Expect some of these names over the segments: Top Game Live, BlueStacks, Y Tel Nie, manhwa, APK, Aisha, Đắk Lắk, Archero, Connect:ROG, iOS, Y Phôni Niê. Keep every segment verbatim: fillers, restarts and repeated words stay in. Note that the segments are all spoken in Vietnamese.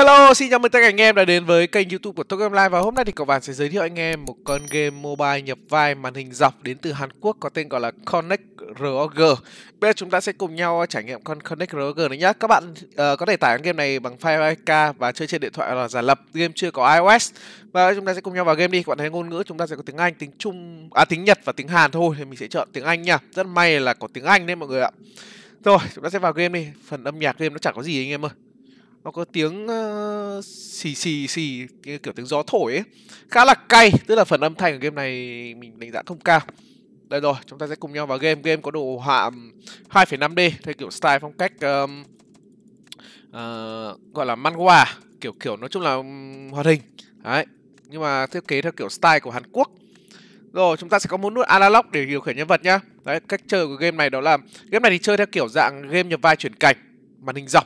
Hello, xin chào mừng tất cả anh em đã đến với kênh YouTube của Top Game Live. Và hôm nay thì các bạn sẽ giới thiệu anh em một con game mobile nhập vai màn hình dọc đến từ Hàn Quốc có tên gọi là Connect:ROG. Bây giờ chúng ta sẽ cùng nhau trải nghiệm con Connect:ROG này nhé. Các bạn uh, có thể tải game này bằng file a ca và chơi trên điện thoại là giả lập. Game chưa có iOS. Và chúng ta sẽ cùng nhau vào game đi. Các bạn thấy ngôn ngữ chúng ta sẽ có tiếng Anh, tiếng Trung, à tiếng Nhật và tiếng Hàn thôi. Thì mình sẽ chọn tiếng Anh nha. Rất may là có tiếng Anh đấy mọi người ạ. Rồi, chúng ta sẽ vào game đi. Phần âm nhạc game nó chẳng có gì anh em ơi. Nó có tiếng uh, xì xì xì kiểu tiếng gió thổi ấy, khá là cay, tức là phần âm thanh ở game này mình đánh giá không cao. Đây rồi, chúng ta sẽ cùng nhau vào game. Game có đồ họa hai phẩy năm D theo kiểu style phong cách um, uh, gọi là manhwa, kiểu kiểu nói chung là um, hoạt hình. Đấy, nhưng mà thiết kế theo kiểu style của Hàn Quốc. Rồi, chúng ta sẽ có một nút analog để điều khiển nhân vật nhá. Đấy, cách chơi của game này đó là game này thì chơi theo kiểu dạng game nhập vai chuyển cảnh, màn hình dọc.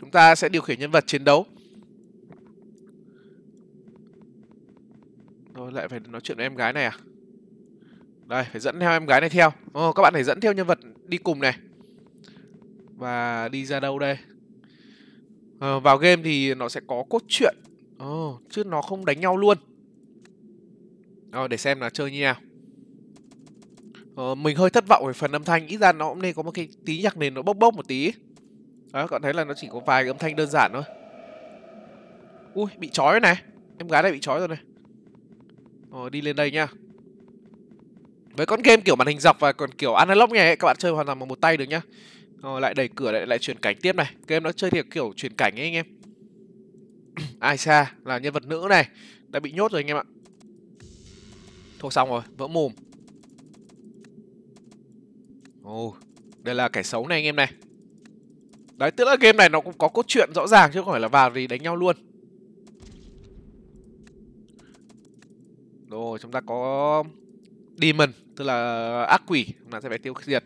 Chúng ta sẽ điều khiển nhân vật chiến đấu. Rồi lại phải nói chuyện với em gái này à? Đây, phải dẫn theo em gái này theo. Ồ, các bạn phải dẫn theo nhân vật đi cùng này. Và đi ra đâu đây? Ờ, vào game thì nó sẽ có cốt truyện. Ồ, chứ nó không đánh nhau luôn. Rồi, để xem là chơi như nào. Ờ, mình hơi thất vọng về phần âm thanh. Ít ra nó cũng nên có một cái tí nhạc nền nó bốc bốc một tí. Đó, còn thấy là nó chỉ có vài cái âm thanh đơn giản thôi. Ui, bị trói này. Em gái này bị trói rồi này. Rồi, đi lên đây nha. Với con game kiểu màn hình dọc và còn kiểu analog này ấy, các bạn chơi hoàn toàn bằng một tay được nhá. Rồi, lại đẩy cửa, lại lại chuyển cảnh tiếp này. Game nó chơi theo kiểu chuyển cảnh ấy anh em. Aisha là nhân vật nữ này. Đã bị nhốt rồi anh em ạ. Thôi xong rồi, vỡ mồm. Ồ, đây là kẻ xấu này anh em này. Đấy, tức là game này nó cũng có cốt truyện rõ ràng chứ không phải là vào thì đánh nhau luôn. Rồi, chúng ta có Demon, tức là ác quỷ, là sẽ phải tiêu diệt.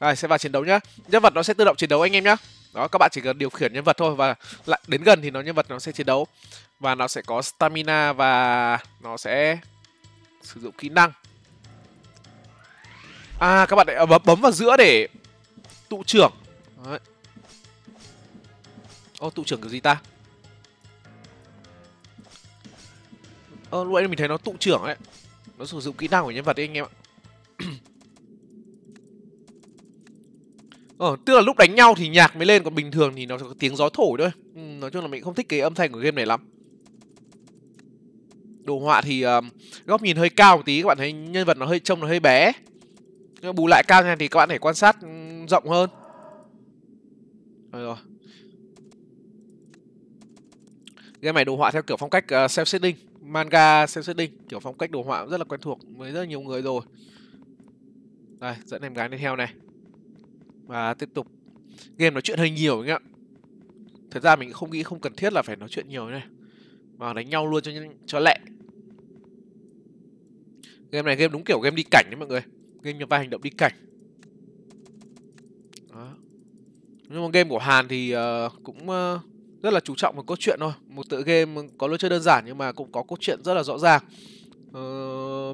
Rồi, sẽ vào chiến đấu nhá. Nhân vật nó sẽ tự động chiến đấu anh em nhá. Đó, các bạn chỉ cần điều khiển nhân vật thôi. Và lại đến gần thì nó nhân vật nó sẽ chiến đấu. Và nó sẽ có stamina và nó sẽ sử dụng kỹ năng. À, các bạn lại bấm vào giữa để tụ trưởng. Đấy. Ô, tụ trưởng kiểu gì ta? Ờ, lúc ấy mình thấy nó tụ trưởng ấy. Nó sử dụng kỹ năng của nhân vật đấy anh em ạ. Ờ, tức là lúc đánh nhau thì nhạc mới lên. Còn bình thường thì nó có tiếng gió thổi thôi. Ừ, nói chung là mình không thích cái âm thanh của game này lắm. Đồ họa thì um, góc nhìn hơi cao một tí. Các bạn thấy nhân vật nó hơi trông nó hơi bé. Nhưng bù lại cao này thì các bạn phải quan sát rộng hơn. Rồi rồi. Game này đồ họa theo kiểu phong cách uh, self-shading, manga self-shading, kiểu phong cách đồ họa rất là quen thuộc với rất là nhiều người rồi. Đây, dẫn em gái lên theo này. Và tiếp tục. Game nói chuyện hơi nhiều anh ạ. Thật ra mình không nghĩ không cần thiết là phải nói chuyện nhiều này. Mà đánh nhau luôn cho cho lẹ. Game này game đúng kiểu game đi cảnh đấy mọi người. Game nhập vai hành động đi cảnh. Đó. Nhưng mà game của Hàn thì uh, cũng uh, rất là chú trọng một cốt truyện thôi. Một tựa game có lối chơi đơn giản nhưng mà cũng có cốt truyện rất là rõ ràng. ờ,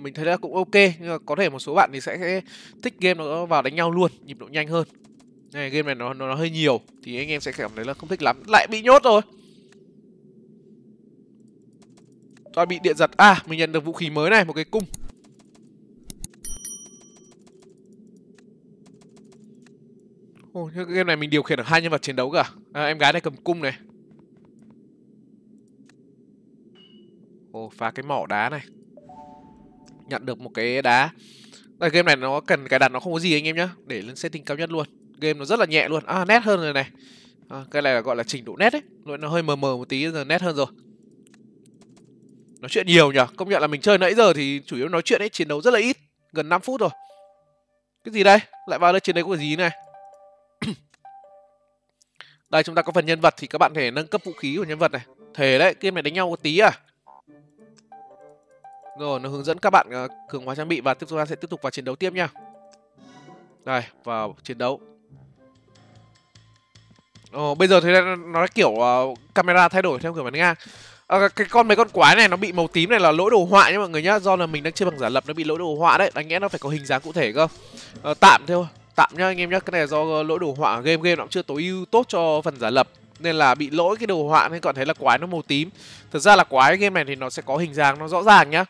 Mình thấy là cũng ok. Nhưng mà có thể một số bạn thì sẽ thích game nó vào đánh nhau luôn, nhịp độ nhanh hơn. Này, game này nó, nó, nó hơi nhiều thì anh em sẽ cảm thấy là không thích lắm. Lại bị nhốt rồi. Toàn bị điện giật. À, mình nhận được vũ khí mới này, một cái cung. Ồ, oh, game này mình điều khiển được hai nhân vật chiến đấu cả. À, em gái này cầm cung này. Ồ, phá cái mỏ đá này. Nhận được một cái đá. Đây, game này nó cần cài đặt nó không có gì anh em nhá. Để lên setting cao nhất luôn. Game nó rất là nhẹ luôn. À, nét hơn rồi này. À, cái này là gọi là trình độ nét ấy. Luôn nó hơi mờ mờ một tí giờ nét hơn rồi. Nói chuyện nhiều nhở. Công nhận là mình chơi nãy giờ thì chủ yếu nói chuyện ấy. Chiến đấu rất là ít. Gần năm phút rồi. Cái gì đây? Lại vào đây trên đây có cái gì này? Đây, chúng ta có phần nhân vật thì các bạn thể nâng cấp vũ khí của nhân vật này. Thế đấy, game này đánh nhau một tí à. Rồi, nó hướng dẫn các bạn uh, cường hóa trang bị và tiếp tục sẽ tiếp tục vào chiến đấu tiếp nha. Đây, vào chiến đấu. Ồ, bây giờ thì nó là kiểu uh, camera thay đổi theo kiểu bắn ngang. À, cái con mấy con quái này nó bị màu tím này là lỗi đồ họa nhá mọi người nhá. Do là mình đang chơi bằng giả lập nó bị lỗi đồ họa đấy. Đáng lẽ nó phải có hình dáng cụ thể cơ. Uh, tạm thôi. Tạm nhá anh em nhá, cái này là do lỗi đồ họa game game nó cũng chưa tối ưu tốt cho phần giả lập. nên là bị lỗi cái đồ họa nên còn thấy là quái nó màu tím. Thật ra là quái game này thì nó sẽ có hình dáng nó rõ ràng nhá.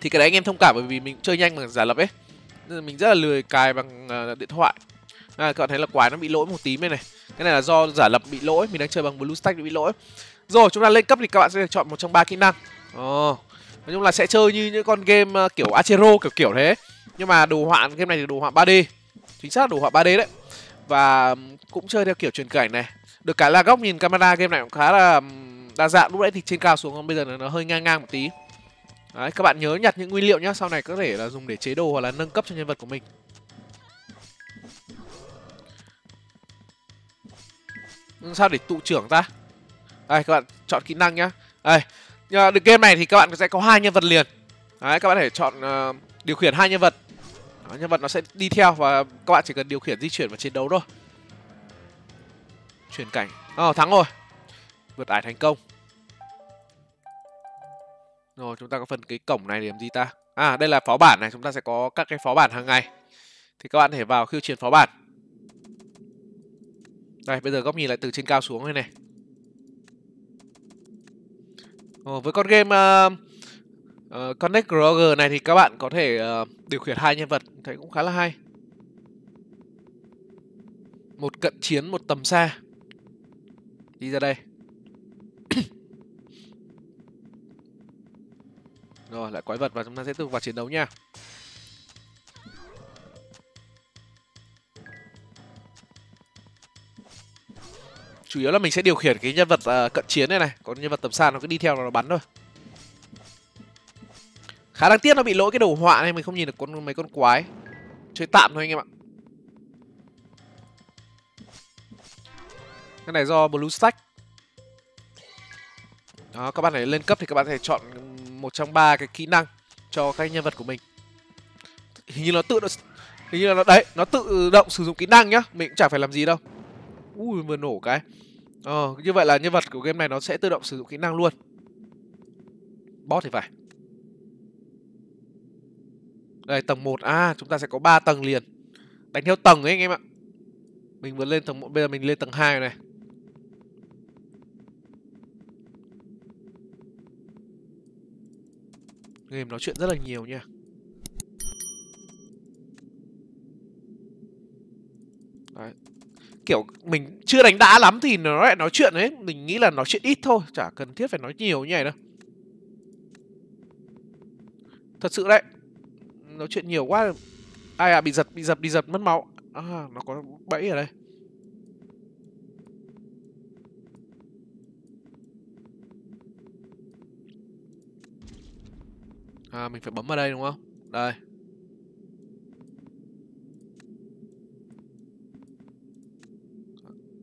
Thì cái đấy anh em thông cảm bởi vì mình chơi nhanh bằng giả lập ấy, nên mình rất là lười cài bằng uh, điện thoại. À, các bạn thấy là quái nó bị lỗi màu tím đây này. Cái này là do giả lập bị lỗi, mình đang chơi bằng BlueStacks bị lỗi. Rồi chúng ta lên cấp thì các bạn sẽ được chọn một trong ba kỹ năng. Ờ. Oh. Nói chung là sẽ chơi như những con game kiểu Archero kiểu kiểu thế. Nhưng mà đồ họa game này thì đồ họa ba D. Chính xác là đồ họa ba D đấy. Và cũng chơi theo kiểu truyền cảnh này. Được cái là góc nhìn camera game này cũng khá là đa dạng. Lúc nãy thì trên cao xuống, còn bây giờ nó hơi ngang ngang một tí. Đấy, các bạn nhớ nhặt những nguyên liệu nhá, sau này có thể là dùng để chế đồ hoặc là nâng cấp cho nhân vật của mình. Sao để tụ trưởng ta? Đây các bạn chọn kỹ năng nhá. Đây, được game này thì các bạn sẽ có hai nhân vật liền. Đấy, các bạn hãy chọn uh, điều khiển hai nhân vật. Đó, nhân vật nó sẽ đi theo và các bạn chỉ cần điều khiển di chuyển và chiến đấu thôi. Chuyển cảnh. Ờ oh, thắng rồi. Vượt ải thành công. Rồi chúng ta có phần cái cổng này để làm gì ta? À đây là phó bản này, chúng ta sẽ có các cái phó bản hàng ngày. Thì các bạn hãy vào khiêu chiến phó bản. Đây, bây giờ góc nhìn lại từ trên cao xuống đây này. Ờ, với con game uh, uh, Connect:ROG này thì các bạn có thể uh, điều khiển hai nhân vật, thấy cũng khá là hay. Một cận chiến, một tầm xa. Đi ra đây. Rồi, lại quái vật và chúng ta sẽ tiếp tục vào chiến đấu nha. Chủ yếu là mình sẽ điều khiển cái nhân vật uh, cận chiến này này. Còn nhân vật tầm xa nó cứ đi theo nó bắn thôi. Khá đáng tiếc nó bị lỗi cái đồ họa này, mình không nhìn được con mấy con quái. Chơi tạm thôi anh em ạ. Cái này do BlueStacks. Đó, các bạn hãy lên cấp thì các bạn hãy chọn một trong ba cái kỹ năng cho các nhân vật của mình. Hình như nó tự động, hình như là nó đấy, nó tự động sử dụng kỹ năng nhá, mình cũng chẳng phải làm gì đâu. Ui vừa nổ cái. Ờ như vậy là nhân vật của game này nó sẽ tự động sử dụng kỹ năng luôn. Boss thì phải. Đây tầng một. À chúng ta sẽ có ba tầng liền. Đánh theo tầng ấy anh em ạ. Mình vừa lên tầng một, bây giờ mình lên tầng hai này. Game nói chuyện rất là nhiều nha. Đấy. Kiểu mình chưa đánh đã lắm thì nó lại nói chuyện đấy. Mình nghĩ là nói chuyện ít thôi, chả cần thiết phải nói nhiều như này đâu. Thật sự đấy. Nói chuyện nhiều quá. Ai à bị giật, bị giật, bị giật, mất máu. À, nó có bẫy ở đây. À, mình phải bấm vào đây đúng không? Đây.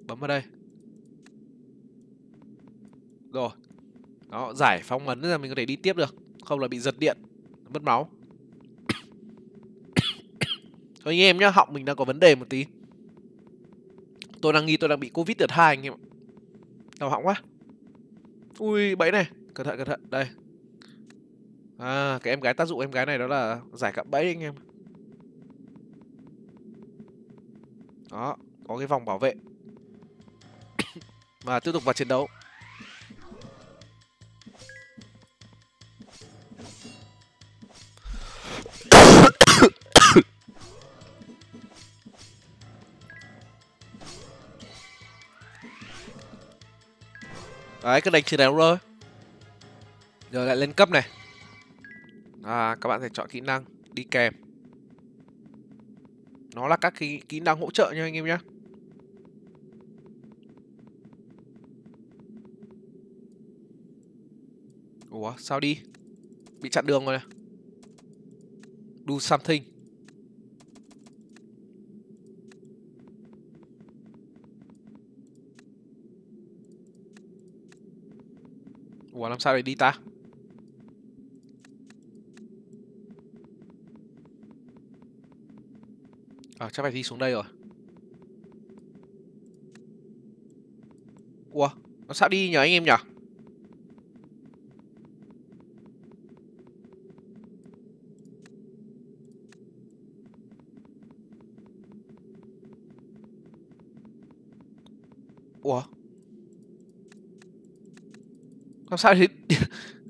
Bấm vào đây. Rồi. Đó, giải phóng ấn là mình có thể đi tiếp được. Không là bị giật điện, mất máu. Thôi anh em nhá, họng mình đang có vấn đề một tí. Tôi đang nghi tôi đang bị Covid đợt hai anh em ạ. Đau họng quá. Ui, bẫy này. Cẩn thận, cẩn thận. Đây. À, cái em gái, tác dụng em gái này đó là giải cạm bẫy anh em. Đó, có cái vòng bảo vệ. Và tiếp tục vào chiến đấu. Đấy, cứ đánh chiến đấu rồi. Giờ lại lên cấp này. À, các bạn sẽ chọn kỹ năng đi kèm. Nó là các kỹ, kỹ năng hỗ trợ nha anh em nhé. Ủa, sao đi? Bị chặn đường rồi này. Do something. Ủa, làm sao để đi ta? À, chắc phải đi xuống đây rồi. Ủa, nó sao đi nhờ anh em nhỉ? Ủa, Làm sao để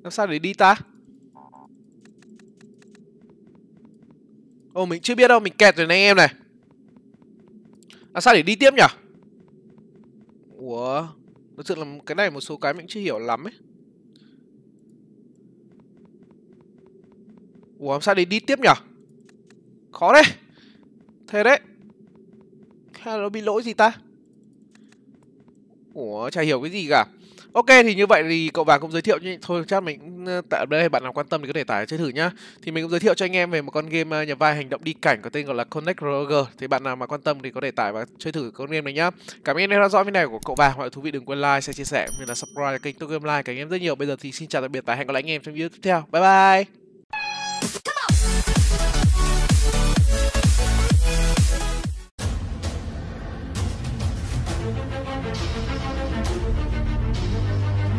làm sao để đi ta? Ồ, mình chưa biết đâu, mình kẹt rồi này anh em này. Làm sao để đi tiếp nhỉ? Ủa, thực sự là cái này một số cái mình chưa hiểu lắm ấy. Ủa, làm sao để đi tiếp nhỉ? Khó đấy. Thế đấy. Hay nó bị lỗi gì ta? Ủa, chả hiểu cái gì cả. Ok, thì như vậy thì cậu vàng cũng giới thiệu như... Thôi chắc mình tạm đây, bạn nào quan tâm thì có thể tải chơi thử nhá. Thì mình cũng giới thiệu cho anh em về một con game nhập vai hành động đi cảnh có tên gọi là Connect:ROG. Thì bạn nào mà quan tâm thì có thể tải và chơi thử con game này nhá. Cảm ơn anh em đã theo dõi video này của cậu vàng. Mọi thú vị đừng quên like, share, chia sẻ như là subscribe kênh Top Game Live. Cảm ơn anh em rất nhiều. Bây giờ thì xin chào tạm biệt và hẹn gặp lại anh em trong video tiếp theo. Bye bye. We'll be right back.